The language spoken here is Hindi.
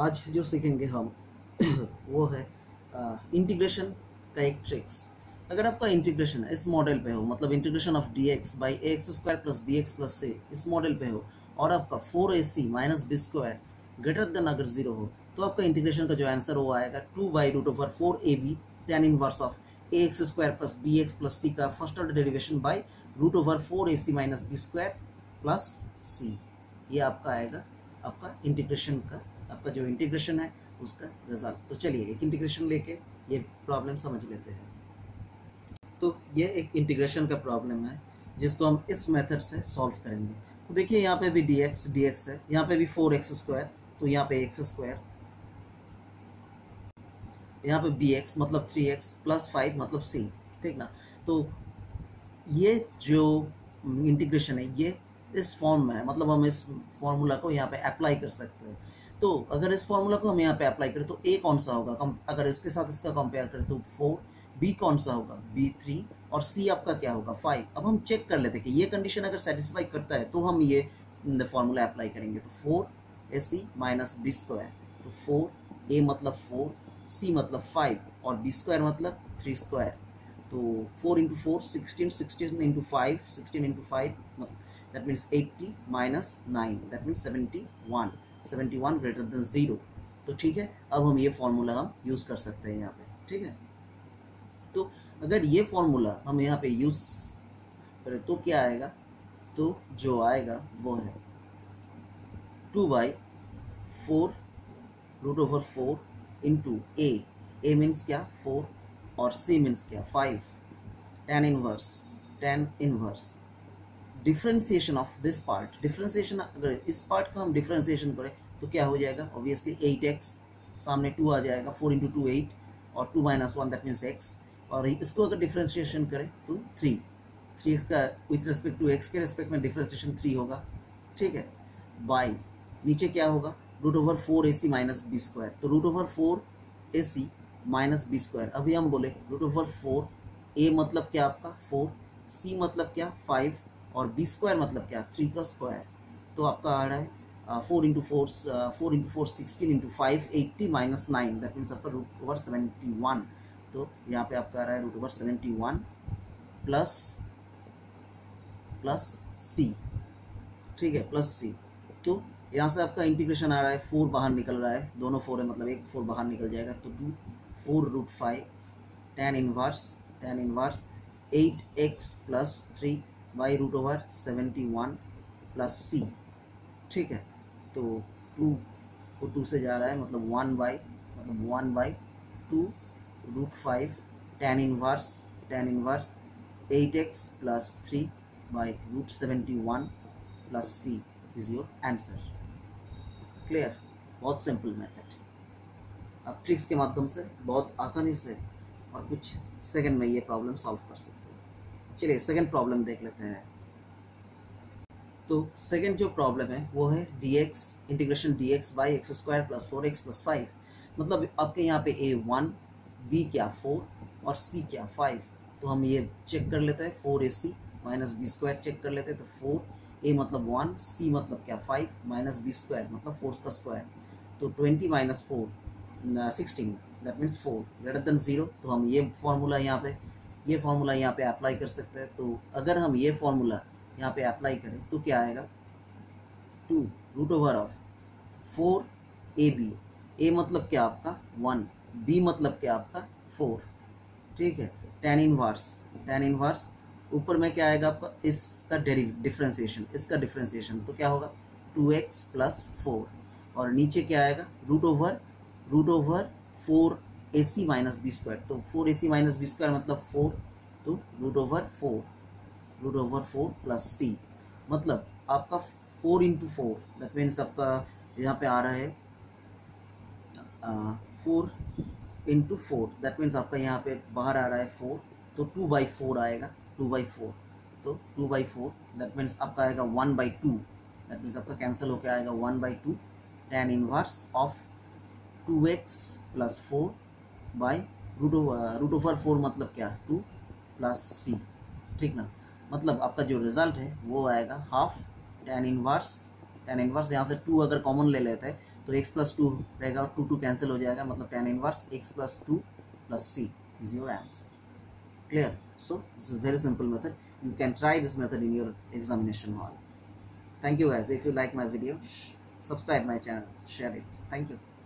आज जो सीखेंगे हम वो है इंटीग्रेशन का एक ट्रिक्स। अगर आपका इंटीग्रेशन इस मॉडल पे हो, मतलब integration of dx by ax square plus bx plus c इस मॉडल पे हो और आपका 4ac minus b square greater than अगर जीरो हो, तो आपका इंटीग्रेशन का जो आंसर वो आएगा 2 by root over 4ab tan inverse of ax square plus bx plus c का first order derivation by root over 4ac minus b square plus c। ये आपका आएगा आपका इंटीग्रेशन का, आपका जो इंटीग्रेशन है उसका रिजल्ट। तो चलिए एक इंटीग्रेशन लेके ये प्रॉब्लम समझ लेते हैं। तो ये एक इंटीग्रेशन का प्रॉब्लम है जिसको हम इस मेथड से सॉल्व करेंगे। तो देखिए यहाँ पे भी dx है, यहाँ पे भी 4x स्क्वायर, तो यहाँ पे x स्क्वायर, यहाँ पे bx मतलब 3x प्लस 5 मतलब c, ठीक ना। तो ये जो इंटीग्रेशन है ये इस फॉर्म में है, मतलब हम इस फॉर्मूला को यहाँ पे अप्लाई कर सकते हैं। तो अगर इस फॉर्मूला को हम यहाँ पे अप्लाई करें तो a कौन सा होगा, अगर इसके साथ इसका कंपेयर करें तो 4, b कौन सा होगा b3 और c आपका क्या होगा 5। अब हम चेक कर लेते हैं कि ये कंडीशन अगर सेटिस्फाई करता है तो हम ये फॉर्मूला अप्लाई करेंगे। तो 4ac माइनस b स्क्वायर, तो 4a मतलब 4, c मतलब 5 और b स्क्वायर मतलब 3 स्क्वायर। तो 4 इंटू 4 16, 16 इंटू 5 16 इंटू 5 मतलब that means 80 minus 9 that means 71, 71 greater than 0। तो ठीक है, अब हम ये फॉर्मूला हम यूज़ कर सकते हैं यहाँ पे, ठीक है। तो अगर ये फॉर्मूला हम यहाँ पे यूज़ करें तो क्या आएगा, तो जो आएगा वो है 2 by 4 root over 4 into a means क्या 4 और c मीन्स क्या 5 tan inverse, tan inverse differentiation of this part. Differentiation अगर इस पार्ट का हम डिफ्रेंसिएशन करें तो क्या हो जाएगा, ऑब्वियसली 8x सामने 2 आ जाएगा, 4 इंटू 2 8 और 2 माइनस 1 दैट मीन्स x। और इसको अगर डिफ्रेंशिएशन करें तो 3x का विथ रिस्पेक्ट टू x के रिस्पेक्ट में डिफ्रेंशिएशन 3 होगा, ठीक है। बाई नीचे क्या होगा root over 4ac minus B square, तो root over 4ac minus B square. अभी हम बोले रूट ओवर 4a मतलब क्या आपका 4, c मतलब क्या 5 और b स्क्वायर मतलब क्या 3 का स्क्वायर। तो आपका आ रहा है 4 into 4 16 into 5 80 minus 9 that means आपका रूट ओवर 71। तो यहाँ पे आपका आ रहा है रूट ओवर 71 प्लस सी, ठीक है प्लस सी। तो यहाँ से आपका इंटीग्रेशन आ रहा है 4 बाहर निकल रहा है, दोनों 4 है मतलब एक 4 बाहर निकल जाएगा। तो 4 root 5 tan inverse 8x plus 3 by root over 71 plus C, ठीक है। तो 2 को 2 से जा रहा है मतलब 1 by 2 root 5 tan inverse 8x plus 3 by root 71 plus C is your answer. Clear, बहुत सिंपल मेथड। आप ट्रिक्स के माध्यम से बहुत आसानी से और कुछ सेकंड में ये प्रॉब्लम सॉल्व कर सकते हैं। चलिए सेकंड प्रॉब्लम देख लेते हैं। तो सेकंड जो प्रॉब्लम है वो है dx integration dx by X square plus 4x plus 5, मतलब आपके यहाँ पे a1 b क्या 4 और c क्या 5। तो हम ये चेक कर लेते हैं 4ac minus B square check कर लेते हैं। तो 4a मतलब 1, c मतलब क्या 5 माइनस बी स्क्वायर मतलब 4 का स्क्वायर। तो 20 minus 4 16 that means 4 greater than 0। तो हम ये फार्मूला यहाँ पे अप्लाई कर सकते हैं। तो अगर हम ये फार्मूला यहाँ पे अप्लाई करें तो क्या आएगा 2 root over of 4ab, a मतलब क्या आपका 1, b मतलब क्या आपका 4, ठीक है। tan इनवर्स ऊपर में क्या आएगा आपका इसका डिफ्रेंसिएशन तो क्या होगा 2x प्लस 4 और नीचे क्या आएगा root over 4ac minus B square. तो 4ac माइनस बी स्क्वायर मतलब 4, तो रूट ओवर 4 प्लस c मतलब आपका 4 इंटू 4 दैट मीन्स आपका यहाँ पे आ रहा है 4 इंटू 4 दैट मीन्स आपका यहाँ पे बाहर आ रहा है 4। तो 2 बाई 4 आएगा 2 बाई 4, तो 2 बाई 4 दैट मीन्स आपका आएगा 1 बाई 2 दैट मीन्स आपका कैंसिल होकर आएगा 1 by 2 tan inverse of 2x plus 4 by root over 4 मतलब क्या 2 प्लस c, ठीक ना। मतलब आपका जो रिजल्ट है वो आएगा हाफ tan इनवर्स यहाँ से 2 अगर कॉमन ले लेते हैं तो x प्लस टू रहेगा, टू टू कैंसिल हो जाएगा, मतलब tan inverse x plus two plus C is your answer. Clear? So this is very simple method. You can try this method in your examination hall. Thank you guys. If you like my video, subscribe my channel, share it. Thank you.